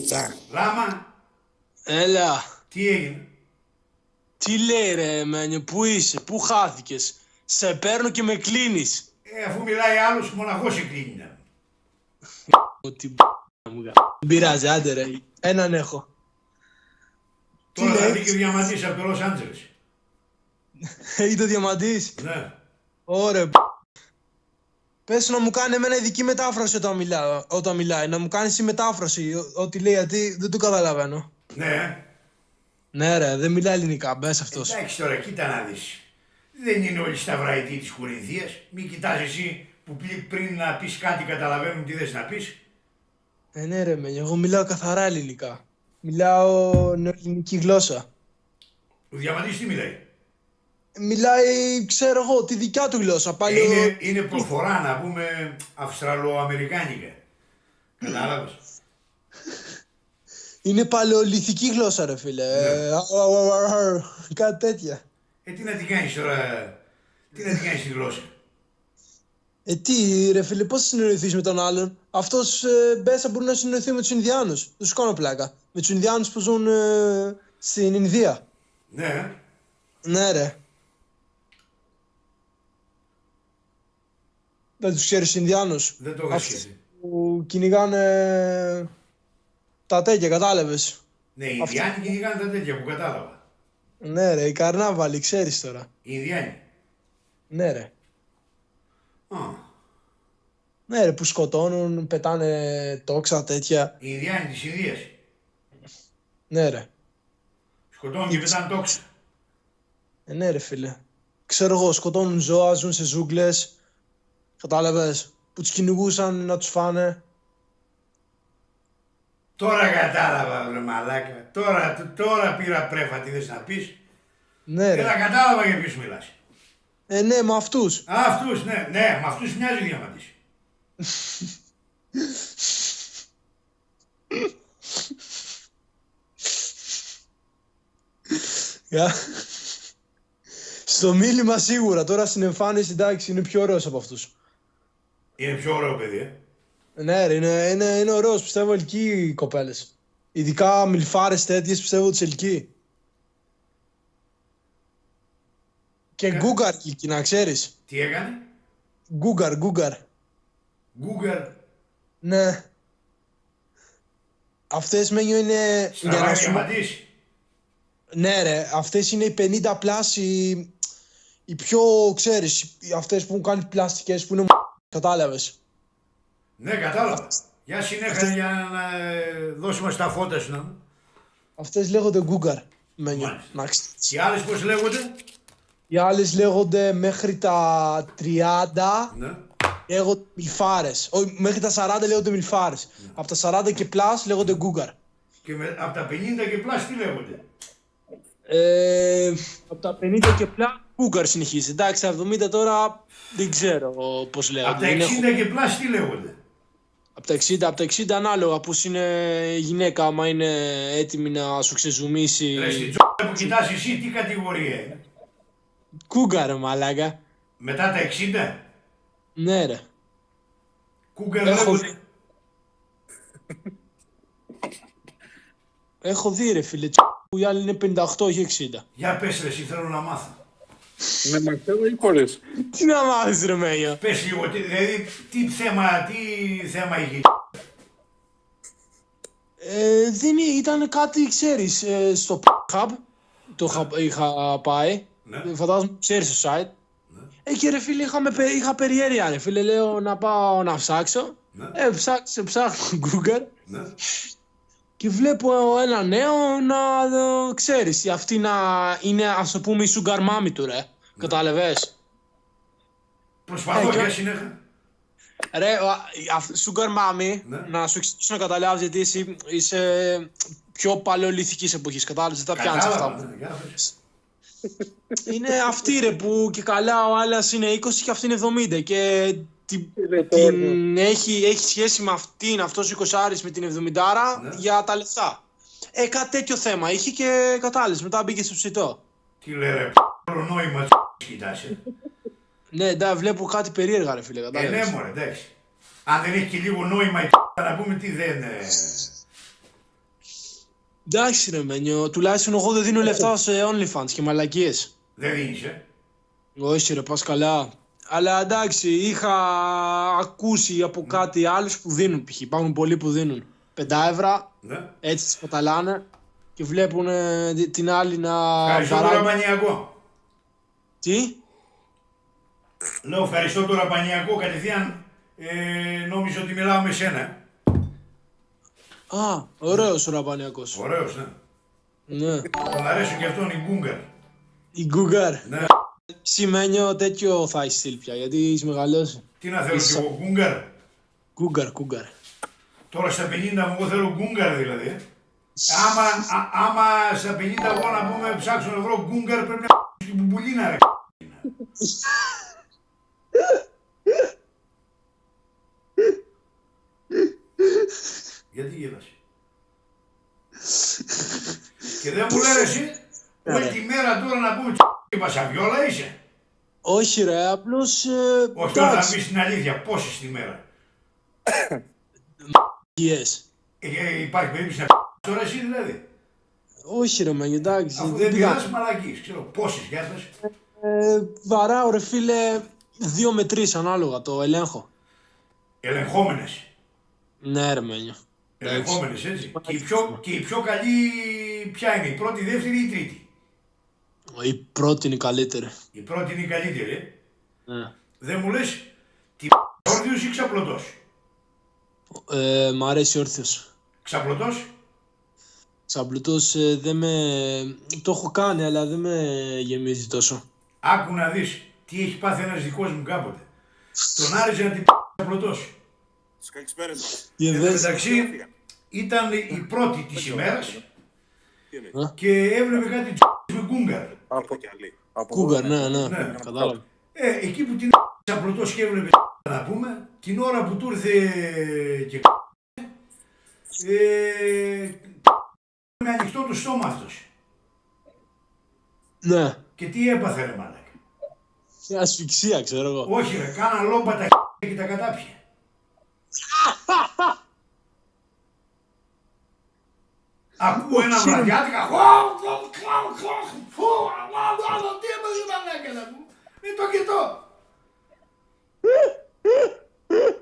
Λούτσα. Ράμα. Έλα. Τι έγινε? Τι λέει ρε Μένιο, πού είσαι, πού χάθηκες? Σε παίρνω και με κλείνεις. Αφού μιλάει άλλος μοναχός σε κλείνει. Ότι μου πειράζει, άντε ρε, έναν έχω. Τώρα θα βγει και ο Διαμαντής από το Λος Άντζελες. Είτε ο Διαμαντής. Ναι. Ωραία. Πες να μου κάνει εμένα ειδική μετάφραση όταν μιλάει. Να μου κάνει η μετάφραση ό,τι λέει, γιατί δεν το καταλαβαίνω. Ναι. Ναι ρε, δεν μιλάει ελληνικά, μπες αυτός. Εντάξει τώρα, κοίτα να δεις. Δεν είναι όλοι σταυραϊτοί της Κορινθίας. Μην κοιτάς εσύ που πριν να πεις κάτι καταλαβαίνουν τι θες να πεις. Ναι ρε Μένιο, εγώ μιλάω καθαρά ελληνικά. Μιλάω νεοελληνική γλώσσα. Ο Διαμαντής τι μιλάει? Μιλάει, ξέρω εγώ, τη δικιά του γλώσσα. Πάλι είναι προφορά, να πούμε, αυστραλοαμερικάνικα. Κατάλαβες. Είναι παλαιολιθική γλώσσα ρε φίλε. Κάτι τέτοια. Τι να την κάνεις τώρα, τι να την κάνεις τη γλώσσα? Τι ρε φίλε, πώς θα συνεννοηθείς με τον άλλον? Αυτός μπέσα μπορεί να συνεννοηθεί με τους Ινδιάνους. Τους κάνω πλάκα. Με τους Ινδιάνους που ζουν στην Ινδία. Ναι. Ναι ρε. Δεν τους ξέρεις Ινδιάνους? Δεν το είχα σχέση. Που κυνηγάνε τα τέτοια, κατάλαβες? Ναι, οι Ινδιάνοι κυνηγάνε τα τέτοια που κατάλαβα. Ναι ρε, οι καρνάβαλοι, ξέρεις τώρα. Οι Ινδιάνοι. Ναι ρε. Ναι ρε, που σκοτώνουν, πετάνε τόξα, τέτοια. Οι Ινδιάνοι της Ινδίας. Ναι ρε. Σκοτώνουν και πετάνε τόξα. Ναι ρε φίλε. Ξέρω εγώ, σκοτώνουν ζώα, ζουν σε ζούγκλες. Κατάλαβες, που τους κυνηγούσαν να τους φάνε. Τώρα κατάλαβα βρε μαλάκα, τώρα πήρα πρέφα, τι θες να πεις. Ναι ρε. Έλα, κατάλαβα για ποιους μιλάς. Ναι, με αυτούς. Α, αυτούς, ναι, ναι, με αυτούς μοιάζει ο Διαμαντής. Στο μίλημα σίγουρα, τώρα στην εμφάνιση, εντάξει, είναι πιο ωραίος από αυτούς. Είναι πιο ωραίο παιδί, Ναι ρε, είναι ωραίος, πιστεύω ελκύει οι κοπέλες. Ειδικά μιλφάρες τέτοιες, πιστεύω τους ελκύει. Και γκούγκαρ, να ξέρεις. Τι έκανε? Γκούγκαρ. Ναι. Αυτές Μένιο είναι... Στραβά Διαμαντής. Ναι ρε, αυτές είναι οι 50 πλάσοι, οι πιο, ξέρεις, αυτές που έχουν κάνει πλαστικές, που είναι κατάλαβες. Ναι, κατάλαβα. Για συνέχεια, αυτές... για να δώσουμε στα φώτα σου να μου. Αυτές λέγονται γκούγκαρ, Μένιο. Οι άλλες πώς λέγονται? Οι άλλες λέγονται μέχρι τα 30, ναι. Λέγονται μιλφάρες. Όχι, μέχρι τα 40 λέγονται μιλφάρες. Ναι. Από τα 40 και πλάς λέγονται γκούγκαρ. Και από τα 50 και πλάς τι λέγονται? Από τα 50 και πλά, γκούγκαρ συνεχίζει. Εντάξει, τα 70 τώρα δεν ξέρω πώς λέγονται. Από τα 60 και πλά, τι λέγονται? Από τα 60 ανάλογα, πώς είναι η γυναίκα, άμα είναι έτοιμη να σου ξεζουμίσει. Λες την τσ***α που κοιτάς εσύ, τι κατηγορία είναι? Γκούγκαρ, μαλάκα. Μετά τα 60? Ναι, ρε. Γκούγκαρ λέγονται. Έχω δει, ρε φίλε, που οι άλλοι είναι 58 ή 60. Για πες ρε, εσύ θέλω να μάθω. Να μαθαίνω ή χωρίς? Τι να μάθεις ρε Μένιο? Πες λίγο, δηλαδή τι θέμα είχε? Ήταν κάτι, ξέρεις, στο hub, το είχα πάει, φαντάζομαι ξέρεις το site. Και ρε φίλε είχα περιέργεια ρε φίλε, λέω να πάω να ψάξω. Ψάχνω Google. Και βλέπω ένα νέο να δω, ξέρεις, αυτή να είναι, ας το πούμε, η sugar mommy του, ρε. Ναι. Κατάλαβες. Προσπαθώ και συνέχεια. Ρε, sugar mommy, ναι. Να σου εξηγήσω να καταλάβεις, γιατί εσύ είσαι πιο παλαιολιθικής εποχής, κατάλαβες, δεν τα πιάνεις αυτά. Είναι αυτή ρε που και καλά ο άλλας είναι 20 και αυτή είναι 70 και... Έχει σχέση με αυτήν, αυτός ο 20άρης με την 70άρα, ναι. Για τα λεφτά. Κάτι τέτοιο θέμα είχε και κατάλληλες, μετά μπήκε στο ψητό. Τι λέει ρε νόημα κοιτάσαι. Ναι, εντάξει, βλέπω κάτι περίεργα ρε φίλε, κατάλληλες. Ναι μωρέ, εντάξει. Αν δεν έχει και λίγο νόημα να πούμε τι δεν... Εντάξει ρε Μένιο, τουλάχιστον εγώ δεν δίνω λεφτά σε OnlyFans και μαλακίες. Δεν δίνεις, ε? Όχι ρε, πας καλά. Αλλά εντάξει, είχα ακούσει από κάτι άλλους που δίνουν π.χ. Υπάρχουν πολλοί που δίνουν 5 ευρώ, έτσι τις παταλάνε και βλέπουν την άλλη να χαράει. Μανιακό. Τι? Λέω, ευχαριστώ το ραπανιακό, κατευθείαν νόμιζα ότι μιλάω με σένα. Α, ωραίος ο ραπανιακός. Ωραίος, ναι. Ναι. Τον αρέσουν και αυτόν οι γκούγκαρ. Οι γκούγκαρ. Ναι. Σημαίνω τέτοιο θα έχεις στυλ πια, γιατί είσαι μεγαλώσει. Τι να θέλω κι εγώ, γκούγκαρ. Γκούγκαρ, γκούγκαρ. Τώρα στα 50 μου εγώ θέλω γκούγκαρ δηλαδή. Άμα στα 50 εγώ να πούμε ψάξω να βρω γκούγκαρ πρέπει να την μπουμπουλίνα ρε. Γιατί γέλασε. Και δεν μου λένε εσύ, όλη τη μέρα τώρα να πούμε τι πασαβιόλα είσαι. Όχι ρε, απλώς... Όχι, τώρα να πεις την αλήθεια, πόσες τη μέρα. Υπάρχει περίπτωση να πεις τώρα εσύ δηλαδή. Όχι ρε, μαγε, εντάξει. Αφού δεν πειράζει μαλακής, ξέρω, πόσες γιάτας. Βαράω ρε φίλε, 2 με 3 ανάλογα, το ελέγχω. Ελεγχόμενες. Ναι ρε Μένιο. Ελεγχόμενες έτσι. Και η πιο καλή ποια είναι, η πρώτη, η δεύτερη ή η τρίτη? Η πρώτη είναι η καλύτερη. Η πρώτη είναι η καλύτερη. Ναι. Δεν μου λες τι όρθιος ή ξαπλωτός? Μ' αρέσει όρθιος. Ξαπλωτός? Ξαπλωτός δεν με... Το έχω κάνει αλλά δεν με γεμίζει τόσο. Άκου να δεις τι έχει πάθει ένας δικός μου κάποτε. Τον άρεσε να την ξαπλωτός. Εντάξει, ήταν η πρώτη της ημέρας και έβλεπε κάτι με κούγκαρ. Κούγκαρ, ναι, κατάλαβα. Εκεί που την ξαπλωτός και έβλεπε να πούμε, την ώρα που του ήρθε και με ανοιχτό το στόμα αυτός. Ναι. Και τι έπαθε ρε μάλακα? Ασφυξία ξέρω εγώ. Όχι ρε, κάνα λόμπα τα και τα κατάπιε. Ακούω ένα βραδιάτικα. Τι έπαιζε τα μαλάκα μου. Μην το κοιτώ.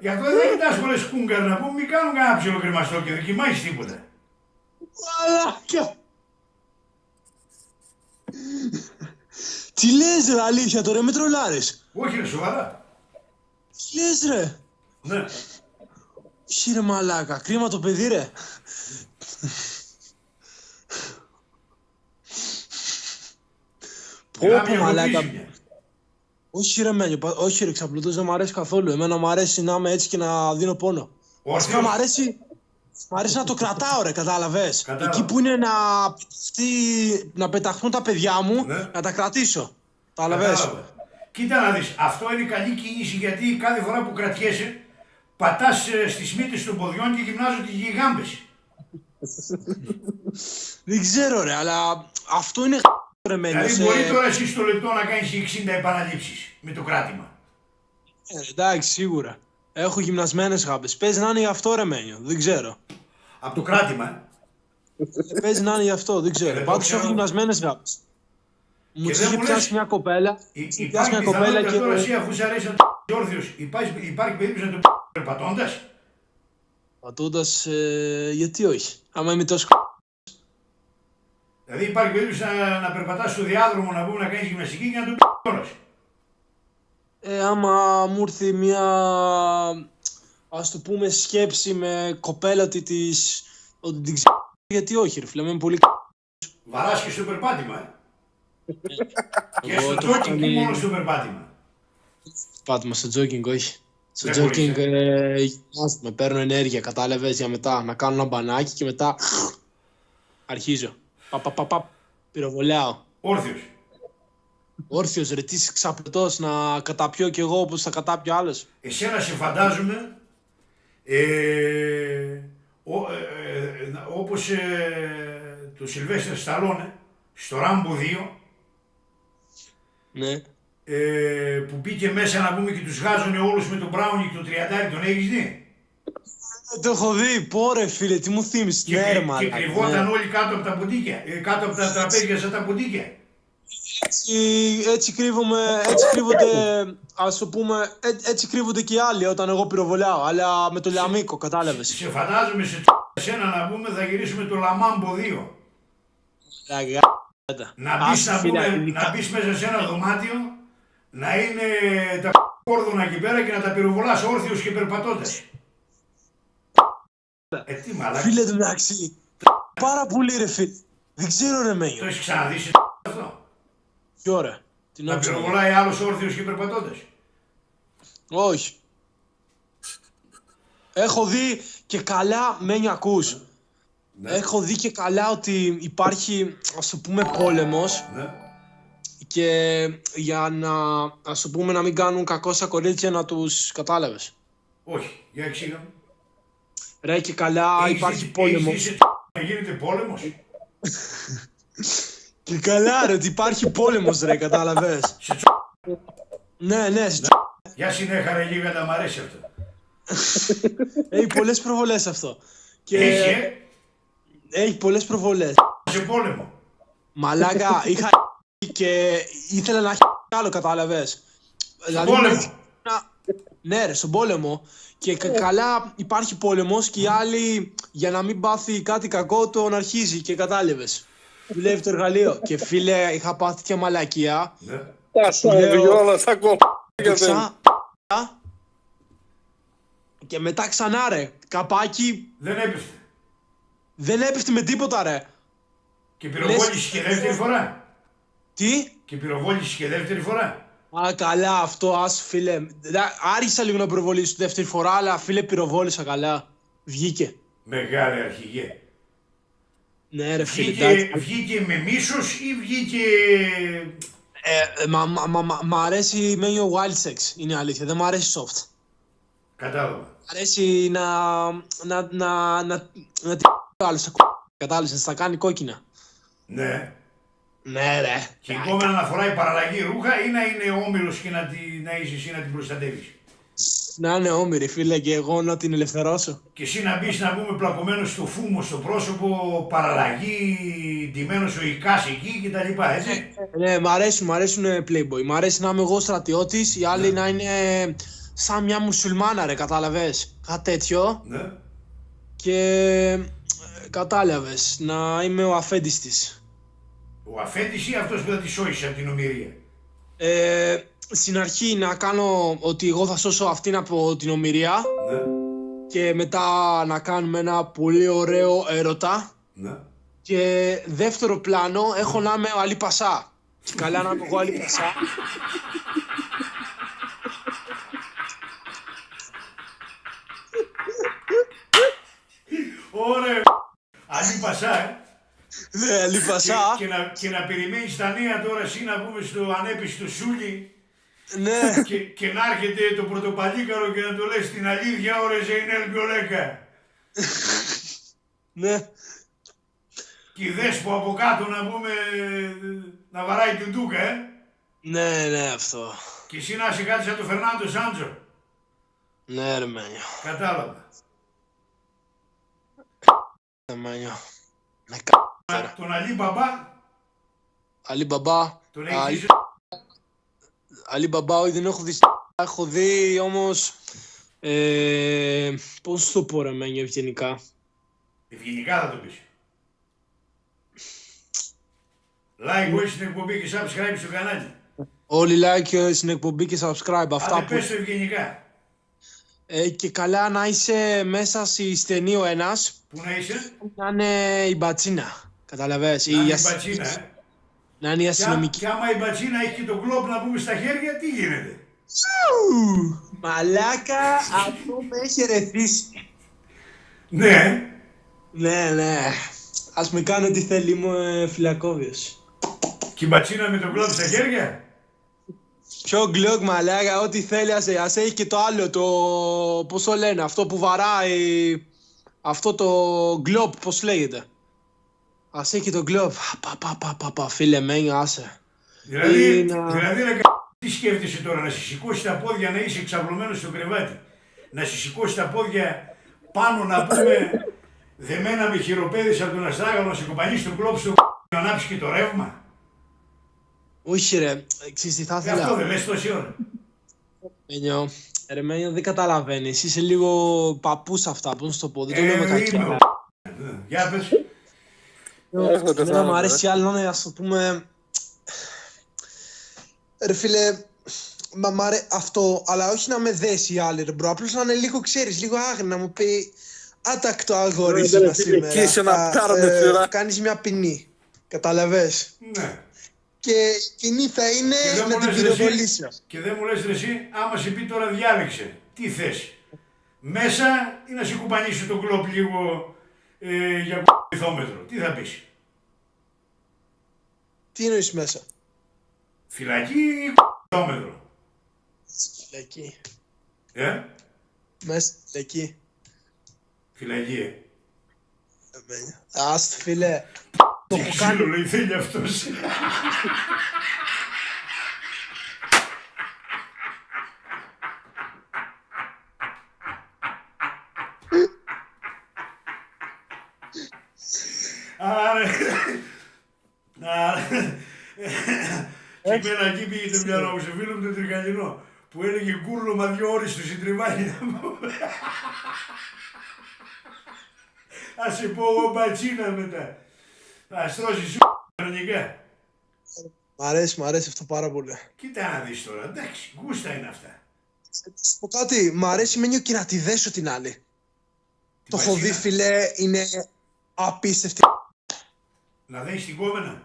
Γι' αυτό δεν κοιτάς πολλές κούγκαρ να πούμε. Μην κάνουν κανένα ψιλοκρεμαστό και δεν κοιμάεις τίποτα. Μαλάκα. Τι λες ρε αλήθεια τώρα, με τρολάρες? Όχι ρε σοβαρά. Τι λες ρε? Ναι. Ψι ρε μαλάκα, κρίμα το παιδί ρε. Πόπο μαλάκα. Όχι ρε Μένιο, όχι ρε ξαπλωτός, δεν μ' αρέσει καθόλου. Εμένα μ' αρέσει να είμαι έτσι και να δίνω πόνο. Βασικά μ' αρέσει να το κρατάω ρε, κατάλαβες. Εκεί που είναι να πεταχθούν τα παιδιά μου, να τα κρατήσω. Κατάλαβες. Κοίτα να δεις, αυτό είναι καλή κίνηση γιατί κάθε φορά που κρατιέσαι πατάς στις μύτες των ποδιών και γυμνάζονται οι γιγάμπες. Δεν ξέρω ρε, αλλά αυτό είναι χ**ρεμένο. Δηλαδή μπορεί τώρα εσύ στο λεπτό να κάνεις 60 επαναλήψεις με το κράτημα. Εντάξει, σίγουρα. Έχω γυμνασμένες γάμπες. Παίζει να είναι γι' αυτό ρε Μένιο, δεν ξέρω. Από το κράτημα, παίζει να είναι γι' αυτό, δεν ξέρω. Πάντως έχω γυμνασμένες γάμπες. Μου είχε πιάσει μια κοπέλα. Υπάρχει πιθανότητα τώρα εσύ αφού σε αρέσει να το π***ει όρθιος, υπάρχει περίπτωση να το π***ει περπατώντας? Πατώντας, γιατί όχι, άμα είμαι τόσο κ***ης. Δηλαδή υπάρχει περίπτωση να περπατάς στο διάδρομο να πούμε να κάνεις γυμναστική και να το π***ει όρθιος? Άμα μου έρθει μια, ας το πούμε, σκέψη με κοπέλα ότι την ξέρω, γιατί όχι ρε φίλε, είμαι πολύ κ***ης. Βαράς και στο περπάτημα και στο τζόκινγκ ή μόνο στο περπάτημα? Πάτημα στο τζόκινγκ, όχι. Στο τζόκινγκ με παίρνω ενέργεια, κατάλαβες, για μετά να κάνω ένα μπανάκι και μετά αρχίζω. Παπαπαπα, πυροβολάω. Όρθιος. Όρθιος ρε, τι ξαπλωτός να καταπιώ κι εγώ όπως θα κατάπιω άλλος. Εσένα σε φαντάζομαι όπως το Σιλβέστερ Σταλόνε στο Ράμπο 2. Ναι. Που μπήκε μέσα να πούμε και τους γάζωνε όλους με τον Μπράουνι και τον Τριαντάρι, τον έχεις δει? Το έχω δει, πόρε φίλε, τι μου θύμισε. Και κρυβόταν όλοι κάτω από τα μπουτίκια, κάτω από τα τραπέζια σαν τα μπουτίκια. Έτσι κρύβονται και οι άλλοι όταν εγώ πυροβολάω, αλλά με το λαμίκο, κατάλαβες. Σε φαντάζομαι σε εσένα να πούμε θα γυρίσουμε το λαμάμπο 2. Να μπεις μέσα σε ένα δωμάτιο, να είναι τα κόρδωνα εκεί πέρα και να τα πυροβολάς όρθιους και περπατώντας. Φίλε του μεταξύ, πάρα πολύ ρε φίλε, δεν ξέρω ρε Μέγιο. Το έχεις ξαναδεί σε αυτό. Ποιο ωραία, την άκουσα. Να πυροβολάει άλλος όρθιος και περπατώντας. Όχι. Έχω δει και καλά, Μένι ακούς. Ναι. Έχω δει και καλά ότι υπάρχει, ας το πούμε, πόλεμος. Ναι. Και για να, ας το πούμε, να μην κάνουν κακό στα κορίτσια να τους κατάλαβες. Όχι, για εξήγα. Ρε και καλά υπάρχει πόλεμος. Έχεις δει να γίνεται πόλεμος. Και καλά ρε ότι υπάρχει πόλεμος ρε, κατάλαβες. Σε τσο... Ναι, ναι, σε τσο... Για συνέχα ρε γίγαντα, μ' αρέσει αυτό. Έχει πολλές προβολές αυτό. Και... Έχει πολλές προβολές. Σε πόλεμο. Μαλάκα, είχα και ήθελα να έχει άλλο, κατάλαβες. Στον πόλεμο. Ναι ρε, στον πόλεμο. Και καλά υπάρχει πόλεμος και οι άλλοι για να μην πάθει κάτι κακό τον αρχίζει και κατάλαβες. Δουλεύει το εργαλείο. Και φίλε, είχα πάθει και μαλακία. Και μετά ξανά ρε. Καπάκι. Δεν έπεφτε. Δεν έπεφτε με τίποτα ρε. Και πυροβόλησε και δεύτερη φορά. Τι? Και πυροβόλησε και δεύτερη φορά. Α, καλά αυτό, ας φίλε. Άρχισα λίγο να πυροβολήσω τη δεύτερη φορά, αλλά φίλε πυροβόλησα καλά. Βγήκε. Μεγάλη αρχηγέ. Ναι, ρε, βγήκε με μίσος ή βγήκε... Μ' αρέσει Μένιο ο wild sex, είναι η αλήθεια. Δεν μ' αρέσει soft. Κατάλαβα. Μ' αρέσει να την άλλωσα κατάλαβα, να στα κάνει κόκκινα. Ναι. Ναι, ρε. Και η κόμενα να φοράει παραλλαγή ρούχα ή να είναι όμηρος και να είσαι εσύ να την προστατεύεις. Να είναι όμοιρη φίλε και εγώ να την ελευθερώσω. Και εσύ να μπεις να πούμε πλακωμένος στο φούμο, στο πρόσωπο, παραλλαγή, ντυμένος ο Ικάς εκεί και τα λοιπά, έτσι. Ναι, μ' αρέσουν playboy. Μ' αρέσει να είμαι εγώ στρατιώτης, οι άλλοι να είναι σαν μια μουσουλμάνα ρε, κατάλαβες. Κάτι τέτοιο. Ναι. Και κατάλαβες, να είμαι ο αφέντης της. Ο αφέντης ή αυτός που θα τη σώησε από την ομοιρία. Στην αρχή να κάνω ότι εγώ θα σώσω αυτήν από την ομοιρία. Ναι. Και μετά να κάνουμε ένα πολύ ωραίο έρωτα. Ναι. Και δεύτερο πλάνο έχω να είμαι ο Αλή Πασά. Και καλά να είμαι εγώ Αλή Πασά. Ωραία Αλή Πασά Ναι, Αλή Πασά. Και να περιμένεις τα νέα τώρα εσύ να πούμε στο ανέπιστο Σούλι. Ναι. Και να έρχεται το πρωτοπαλίκαρο και να το λες την αλήθεια ώρες είναι ελπιολέκα. Ναι. Και η δέσπο από κάτω να πούμε να βαράει την ντούκα, Ναι, ναι αυτό. Και εσύ να είσαι κάτι σαν το Φερνάντο Σάντζο. Ναι ρε Μένιο. Κατάλαβα. Μένιο. Με κάτω. Τον Αλή Μπαμπά. Αλή Μπαμπά. Τον έχεις Αλή Μπαμπά, όχι δεν έχω δει. Έχω δει όμως. Πώς το πω, ρε Μένιο, ευγενικά. Ευγενικά θα το πεις. Like, όχι στην εκπομπή και subscribe στο κανάλι. Όλοι like στην εκπομπή και subscribe. Αυτά που. Πες το ευγενικά. Και καλά να είσαι μέσα στη στενή ο ένας. Πού να είσαι? Να είναι η μπατσίνα. Καταλαβες. Να είναι η μπατσίνα, να είναι η αστυνομική. Και άμα η μπατσίνα έχει και τον κλόπ να πούμε στα χέρια, τι γίνεται. Μαλάκα, αυτό με έχει ερεθίσει. Ναι. Ναι, ναι. Ας με κάνω τι θέλει, είμαι φυλακόβιος. Και η μπατσίνα με τον κλόπ στα χέρια. Πιο γκλοκ μαλάκα, ό,τι θέλει, ας έχει και το άλλο, το... Πώς το λένε, αυτό που βαράει... Αυτό το γκλοπ, πώς λέγεται. Ας έχει τον κλόπ. Παπαπαπαπα, φίλε Μένιο, άσε. Δηλαδή, τι σκέφτεσαι τώρα, να σηκώσει τα πόδια να είσαι εξαπλωμένος στο κρεβάτι. Να σηκώσει τα πόδια πάνω να πούμε δεμένα με χειροπέδες από τον Αστράγαλο να σε κομπανείς στον κλόπ στο να ανάψει και το ρεύμα. Όχι ρε, ξέρεις τι θα ήθελα. Αυτό δεν λες τόση ώρα. Ερεμένιο, δεν καταλαβαίνεις, είσαι λίγο παππούς αυτά που είναι στο πόδι, το λέμε κακιά. Για πες. Εμένα μου αρέσει άλλο να ας το πούμε... Ρε φίλε, αυτό, αλλά όχι να με δέσει η άλλη ρε μπρο, απλώς να είναι λίγο, ξέρεις, λίγο άγρια, να μου πει άτακτο αγόρι σήμερα, κάνεις μια ποινή, καταλαβες. Ναι. Και η ποινή θα είναι να την πυροβολήσω. Και δεν μου λες ρε εσύ, άμα σε πει τώρα διάλεξε, τι θες, μέσα ή να σε κουμπανίσει τον κλόπ λίγο για κουμπανιθόμετρο, τι θα πεις. Τι εννοείς μέσα. Φυλακή ή κουμπανιθόμετρο. Φυλακή. Μέσα στη φυλακή. Φυλακή, Ας φίλε. Το έχω κάνει. Ξύλο λέει, θέλει αυτός. Εμένα εκεί πήγε το μυαλό μου σε φίλο μου τον Τρικαλινό που έλεγε κούρλωμα δυο ώρες του συντριβάνια μου. Ας σε πω εγώ μπατσίνα μετά. Θα στρώσεις σου κανονικά. Μ' αρέσει αυτό πάρα πολύ. Κοίτα να δεις τώρα, εντάξει, γούστα είναι αυτά. Σου πω κάτι, μ' αρέσει μένει και να τη δέσω την άλλη. Το έχω δει φίλε, είναι απίστευτη. Να δέσεις την κόμενα.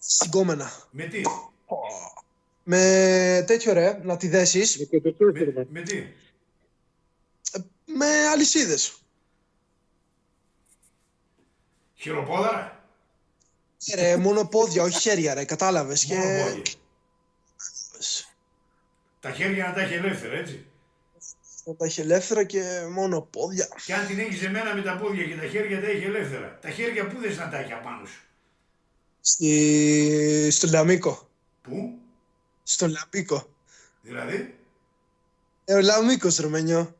Στην κόμενα. Με τι. Με τέτοιο ρε, να τη δέσεις. Με τι. Με αλυσίδες. Χειροπόδαρα. Ρε, μόνο πόδια, όχι χέρια ρε, κατάλαβες. Μόνο πόδια. Τα χέρια να τα έχει ελεύθερα, έτσι. Να τα έχει ελεύθερα και μόνο πόδια. Και αν την έχεις εμένα με τα πόδια και τα χέρια τα έχει ελεύθερα. Τα χέρια πού δες να τα έχει απάνω σου. Στον Λαμίκο. Πού? Στον Λαμίκο. Δηλαδή? Ο Λαμίκος ρε Μενιό.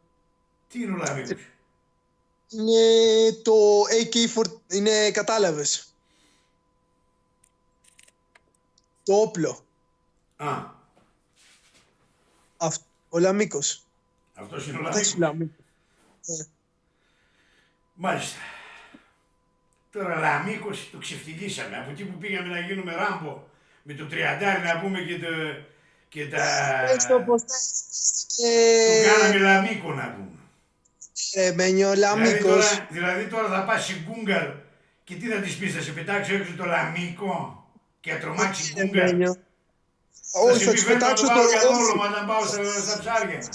Τι είναι ο Λαμίκος? Είναι το AK-4, είναι κατάλαβες. Το όπλο. Α. Ο Λαμίκος. Αυτός είναι ο Λαμίκος. Μάλιστα. Τώρα Λαμίκος το ξεφτυλίσαμε. Από εκεί που πήγαμε να γίνουμε Ράμπο με το 30 να πούμε και, και τα... Το κάναμε Λαμίκο να πούμε. Μένιο, Λαμίκος. Δηλαδή τώρα θα πας στην Κούγκαρ και τι θα της πεις, θα σε πετάξω έξω το Λαμίκο και θα τρομάξει η Κούγκαρ. Όχι, θα της πετάξω το όλο όταν πάω στα ψάρια.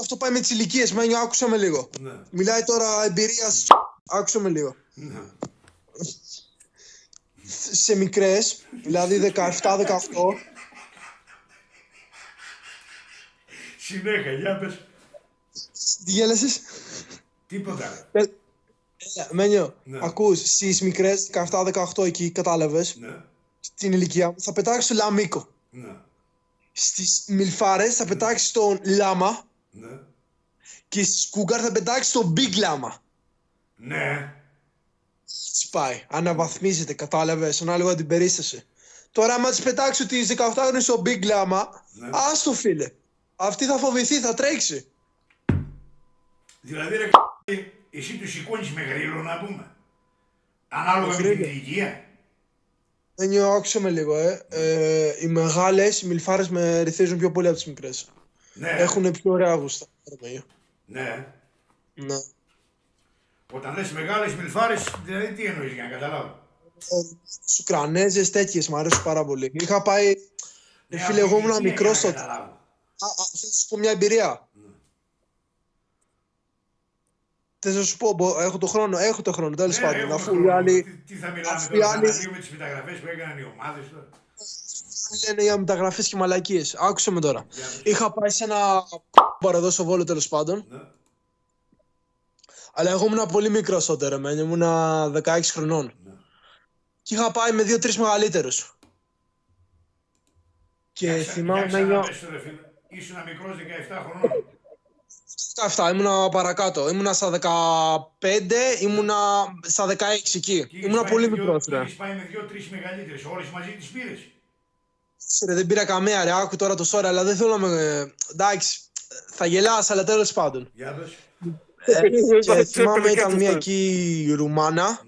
Αυτό πάει με τις ηλικίες, Μένιο, άκουσα με λίγο. Ναι. Μιλάει τώρα εμπειρίας, άκουσα με λίγο. Ναι. Σε μικρές, δηλαδή 17-18. Συνέχα, για πες. Τι γέλασες? Τίποτα. Μένιο, ναι. Ακούς, στις μικρές 17-18 εκεί, κατάλαβες, ναι. Στην ηλικία μου, θα πετάξεις το Λαμίκο. Ναι. Στις μιλφάρες θα πετάξεις τον Λάμα. Ναι. Και στις Κούγκαρ θα πετάξεις τον Big Λάμα. Ναι. Τι πάει, αναβαθμίζεται, κατάλαβες, ανάλογα την περίσταση. Τώρα, άμα της πετάξω τις 18 χρονες στον Big Λάμα, ναι. Άστο φίλε, αυτή θα φοβηθεί, θα τρέξει. Δηλαδή, ρε εσύ του σηκώνεις με γρύλο να πούμε. Ανάλογα με την ηλικία. Ένιο, άκουσα με λίγο, οι μεγάλες, οι μιλφάρες με ρυθίζουν πιο πολύ από τις μικρές. Ναι. Έχουν πιο ωραία άγουστα. Ναι. Ναι. Όταν λες μεγάλες μιλφάρες, δηλαδή τι εννοείς για να καταλάβω. Ουκρανέζες, τέτοιες, μου αρέσουν πάρα πολύ. Είχα πάει, φίλε, εγώ ήμουν μικρός τότε. Θέλω να σου πω μια εμπειρία. Θες να σου πω, έχω το χρόνο, τέλος πάντων, αφού οι άλλοι... Τι θα μιλάμε τώρα, με τις μεταγραφές που έκαναν οι ομάδες τώρα. Λένε για μεταγραφές και μαλακίες, άκουσε με τώρα. Είχα πάει σε ένα παραδό στο Βόλο, τέλος πάντων. Αλλά εγώ ήμουν πολύ μικρός τότε ρε, ήμουν 16 χρονών. Και είχα πάει με 2-3 μεγαλύτερους. Και θυμάμαι... Ήσουν μικρός 17 χρονών. στα 7, ήμουνα παρακάτω. Ήμουνα στα 15, ήμουνα στα 16 εκεί. Ήμουνα πολύ μικρός. Έχεις πάει με 2-3 μεγαλύτερες, όλες μαζί τις πήρες. Δεν πήρα καμία, ρε, άκου τώρα το σώρα, αλλά δεν θέλω να με... Εντάξει, θα γελάς, αλλά τέλος πάντων. Για δες. Και θυμάμαι ήταν μια εκεί Ρουμάνα.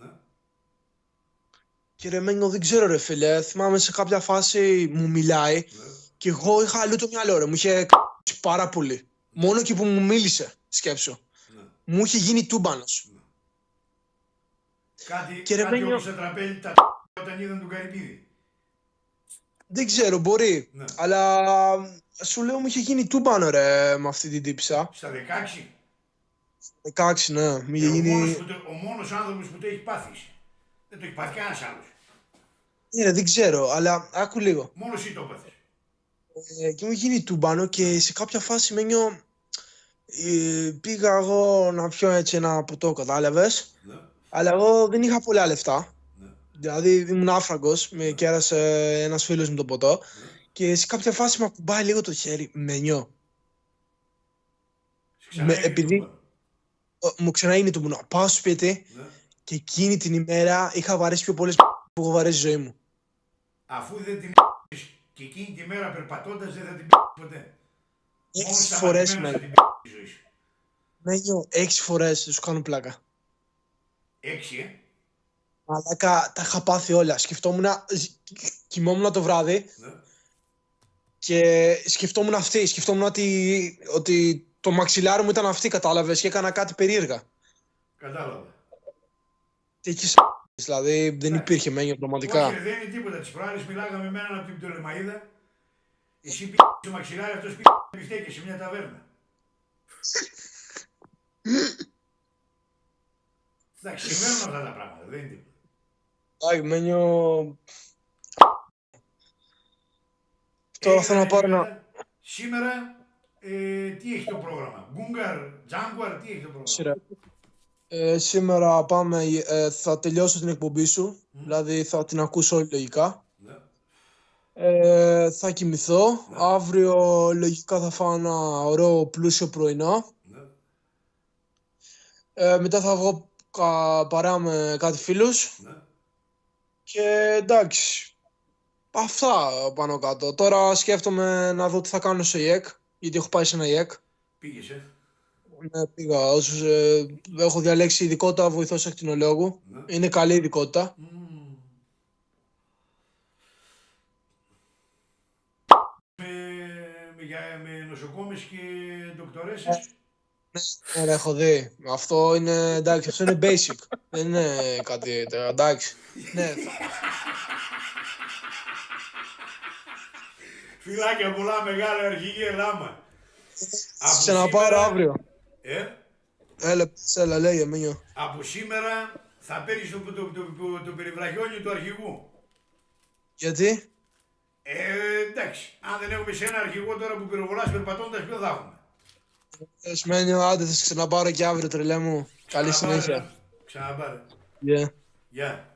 Και ρε Μένιο, δεν ξέρω ρε φίλε, θυμάμαι σε κάποια φάση μου μιλάει και εγώ είχα αλλού το μυαλό, ρε, μου είχε κ***σει πάρα πολύ. Μόνο και που μου μίλησε, σκέψω. Μου είχε γίνει τούμπανος. Κάτι όμως σε τραπέλη τα όταν είδαν τον Καρυπίδη. Δεν ξέρω, μπορεί, αλλά σου λέω μου είχε γίνει τούμπανο ρε με αυτή την τύψα. Στα 16. 16, ναι. Ο μόνος άνθρωπος που το έχει πάθει. Δεν το έχει πάθει κανένας άλλος. Ναι, δεν ξέρω, αλλά άκου λίγο. Μόνο εσύ το έπαθες. Και μου γίνει τούμπανο και σε κάποια φάση Μένιο πήγα εγώ να πιω έτσι ένα ποτό, κατάλαβες. Ναι. Αλλά εγώ δεν είχα πολλά λεφτά. Ναι. Δηλαδή ήμουν άφραγκος, με κέρασε ένας φίλος μου το ποτό. Ναι. Και σε κάποια φάση με ακουμπάει λίγο το χέρι, Μένιο. Επειδή... Μου ξαναίγινε το μπουνό. Πάω στο σπίτι και εκείνη την ημέρα είχα βαρέσει πιο πολλές που έχω βαρέσει ζωή μου. Αφού δεν την και εκείνη τη μέρα περπατώντας δεν θα την ποτέ. 6 φορές μέρα. 6 φορές, δεν σου κάνω πλάκα. 6, ε. Μαλάκα, τα είχα πάθει όλα. Κοιμόμουν το βράδυ και σκεφτόμουν αυτή. Σκεφτόμουν ότι το μαξιλάρι μου ήταν αυτή, κατάλαβες, και έκανα κάτι περίεργα. Κατάλαβα. Τι έχεις δηλαδή, δεν υπήρχε Μένιο πραγματικά. Όχι, δεν είναι τίποτα. Τις προάλλες μιλάγαμε με έναν από την Πτολεμαΐδα. Εσύ πήγες το μαξιλάρι, αυτός πήγες το μπιφτέκι σε μια ταβέρνα. Εντάξει, συμβαίνουν αυτά τα πράγματα, δεν είναι τίποτα. Εντάξει, Μένιο... Τώρα θέλω να πάρω ένα... Σήμερα... τι έχει το πρόγραμμα, Γκούγκαρ, Τζάνγκουαρ, τι έχει το πρόγραμμα. Σήμερα πάμε, θα τελειώσω την εκπομπή σου, δηλαδή θα την ακούσω όλη λογικά. Θα κοιμηθώ, αύριο λογικά θα φάω ένα ωραίο πλούσιο πρωινό. Μετά θα βγω παρά με κάτι φίλους. Και εντάξει, αυτά πάνω κάτω. Τώρα σκέφτομαι να δω τι θα κάνω σε ΙΕΚ. Γιατί έχω πάει σε ένα ΙΕΚ. Πήγες, ε? Ναι, πήγα. Έχω διαλέξει ειδικότητα βοηθός ακτινολόγου. Ναι. Είναι καλή ειδικότητα. Με νοσοκόμες και ντοκτορέσες. Ναι, έχω δει. Αυτό είναι, εντάξει, αυτό είναι basic. Δεν είναι κάτι, εντάξει. Ναι. Φιλάκια πολλά, μεγάλο αρχηγείο Λάμα. Σε να πάρω αύριο. Έλα, λέγε Μένιο. Από σήμερα θα παίρνεις το περιβραχιόνιο του αρχηγού. Γιατί? Εντάξει, αν δεν έχουμε σε ένα αρχηγό τώρα που πυροβολάς περπατώντας, ποιο θα έχουμε. Μένιο, άντε θα σε ξαναπάρω και αύριο, τρελέ μου. Καλή συνέχεια. Ξαναπάρε. Γεια.